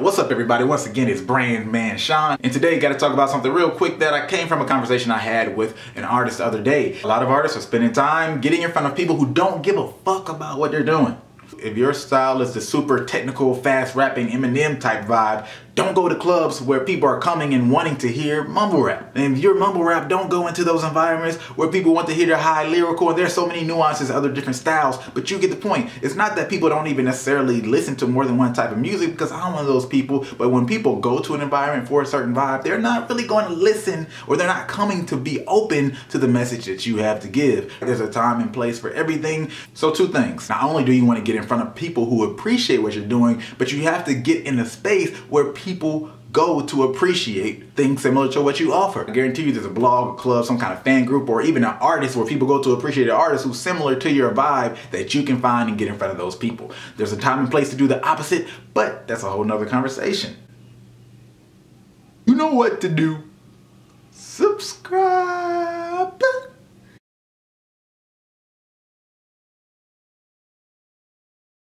What's up, everybody? Once again, it's BrandManSean, and today got to talk about something real quick that came from a conversation I had with an artist the other day. A lot of artists are spending time getting in front of people who don't give a fuck about what they're doing. If your style is the super technical, fast rapping Eminem type vibe, don't go to clubs where people are coming and wanting to hear mumble rap. And if you're mumble rap, don't go into those environments where people want to hear their high lyrical. And there's so many nuances, other different styles, but you get the point. It's not that people don't even necessarily listen to more than one type of music, because I'm one of those people, but when people go to an environment for a certain vibe, they're not really going to listen, or they're not coming to be open to the message that you have to give. There's a time and place for everything. So two things. Not only do you want to get in front of people who appreciate what you're doing, but you have to get in a space where people go to appreciate things similar to what you offer. I guarantee you there's a blog, a club, some kind of fan group, or even an artist where people go to appreciate an artist who's similar to your vibe that you can find and get in front of those people. There's a time and place to do the opposite, but that's a whole nother conversation. You know what to do. Subscribe.